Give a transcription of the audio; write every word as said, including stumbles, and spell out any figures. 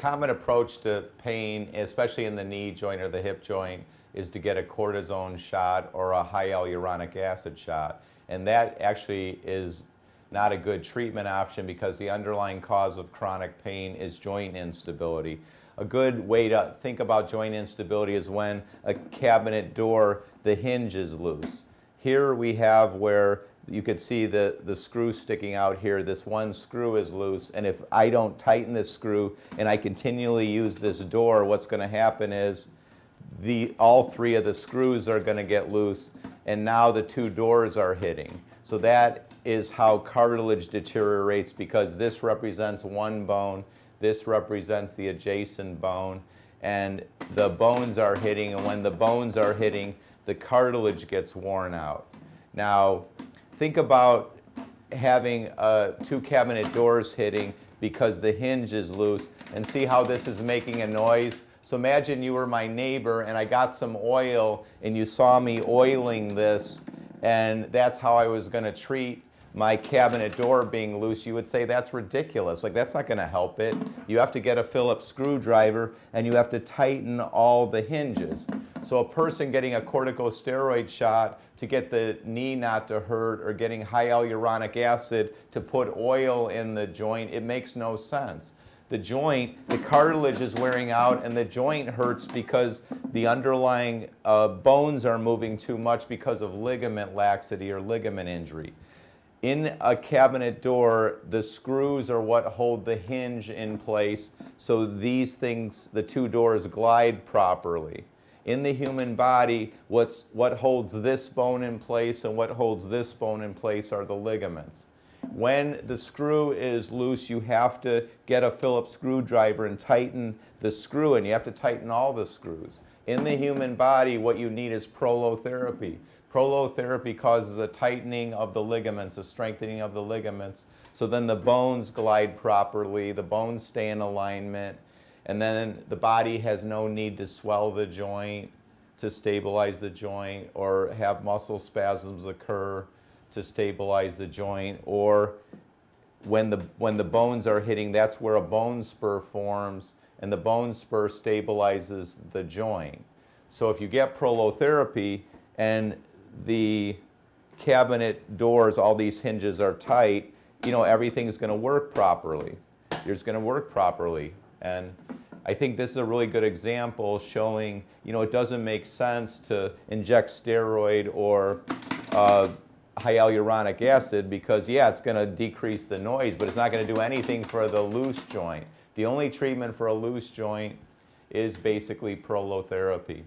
common approach to pain, especially in the knee joint or the hip joint, is to get a cortisone shot or a hyaluronic acid shot. And that actually is not a good treatment option because the underlying cause of chronic pain is joint instability. A good way to think about joint instability is when a cabinet door, the hinge is loose. Here we have where you could see the, the screw sticking out here. This one screw is loose, and if I don't tighten this screw and I continually use this door, what's going to happen is the, all three of the screws are going to get loose, and now the two doors are hitting. So that is how cartilage deteriorates, because this represents one bone, this represents the adjacent bone, and the bones are hitting, and when the bones are hitting, the cartilage gets worn out. Now, think about having uh, two cabinet doors hitting because the hinge is loose, and see how this is making a noise. So imagine you were my neighbor and I got some oil and you saw me oiling this, and that's how I was going to treat my cabinet door being loose. You would say that's ridiculous, like that's not going to help it. You have to get a Phillips screwdriver and you have to tighten all the hinges. So a person getting a corticosteroid shot to get the knee not to hurt, or getting hyaluronic acid to put oil in the joint, it makes no sense. The joint, the cartilage is wearing out, and the joint hurts because the underlying uh, bones are moving too much because of ligament laxity or ligament injury. In a cabinet door, the screws are what hold the hinge in place, so these things, the two doors, glide properly. In the human body, what's, what holds this bone in place and what holds this bone in place are the ligaments. When the screw is loose, you have to get a Phillips screwdriver and tighten the screw, and you have to tighten all the screws. In the human body, what you need is prolotherapy. Prolotherapy causes a tightening of the ligaments, a strengthening of the ligaments, so then the bones glide properly, the bones stay in alignment, and then the body has no need to swell the joint to stabilize the joint, or have muscle spasms occur to stabilize the joint, or when the, when the bones are hitting, that's where a bone spur forms, and the bone spur stabilizes the joint. So if you get prolotherapy and the cabinet doors, all these hinges are tight, you know, everything's going to work properly. It's going to work properly. And I think this is a really good example showing, you know, it doesn't make sense to inject steroid or uh, hyaluronic acid because, yeah, it's going to decrease the noise, but it's not going to do anything for the loose joint. The only treatment for a loose joint is basically prolotherapy.